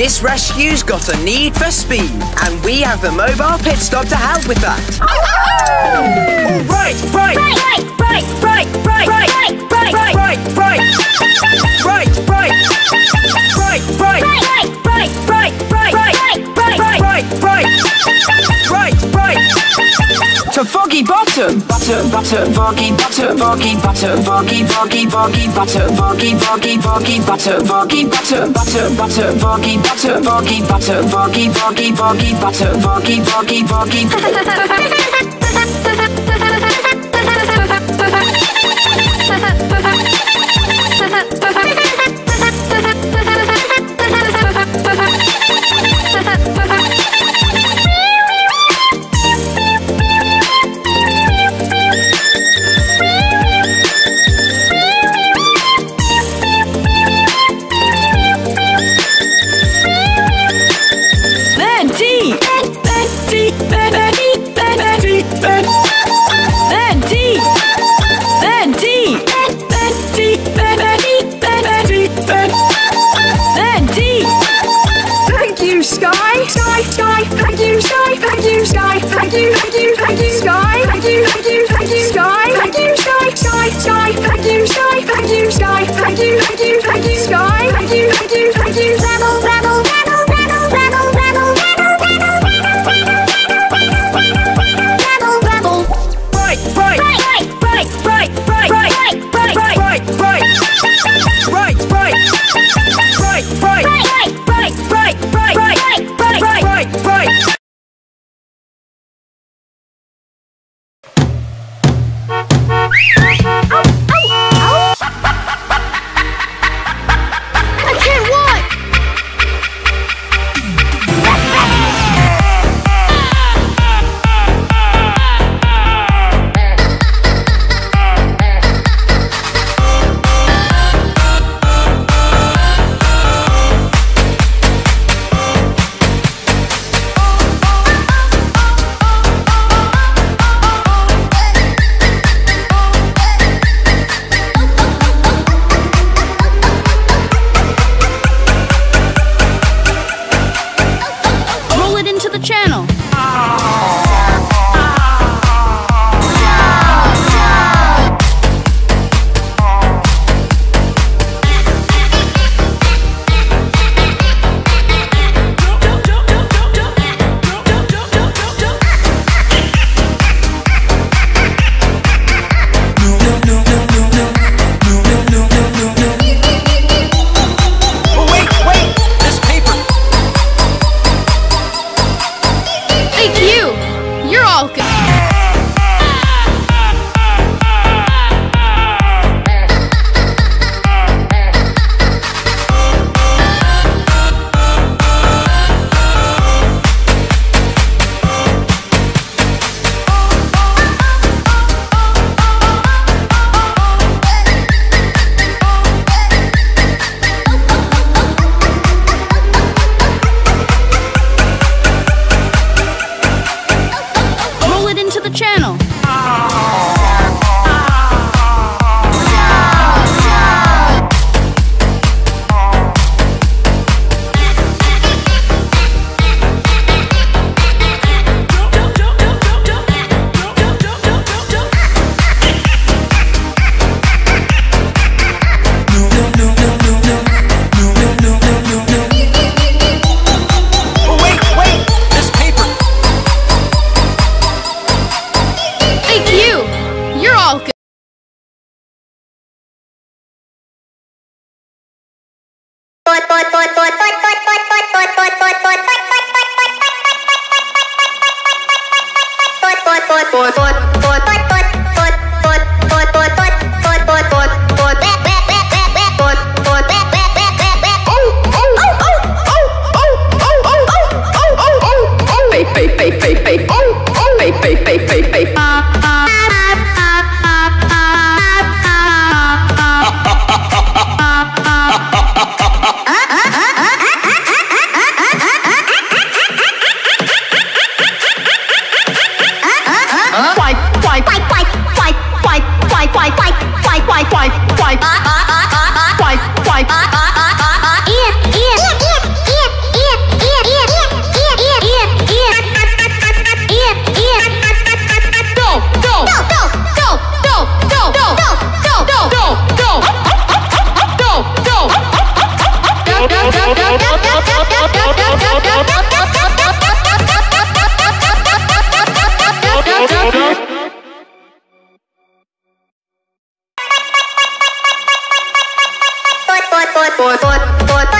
This rescue's got a need for speed, and we have the mobile pit stop to help with that. All right, right. To Foggy Bottom. Butter, Foggy Butter, Foggy Butter, Foggy, Foggy, Foggy Butter, Foggy, Foggy, Foggy Butter, Foggy Butter, Butter, Foggy Butter, Foggy Butter, Foggy, Foggy, Foggy Butter, Foggy, Foggy, Foggy. Boy, boy, boy, boy, boy, boy.